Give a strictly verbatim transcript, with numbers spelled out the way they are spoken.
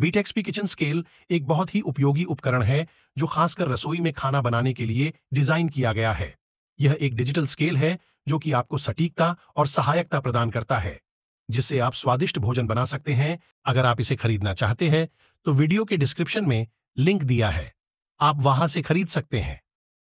बीटएक्सपी kitchen scale एक बहुत ही उपयोगी उपकरण है जो खासकर रसोई में खाना बनाने के लिए डिजाइन किया गया है। यह एक डिजिटल स्केल है जो कि आपको सटीकता और सहायकता प्रदान करता है, जिससे आप स्वादिष्ट भोजन बना सकते हैं। अगर आप इसे खरीदना चाहते हैं तो वीडियो के डिस्क्रिप्शन में लिंक दिया है, आप वहां से खरीद सकते हैं।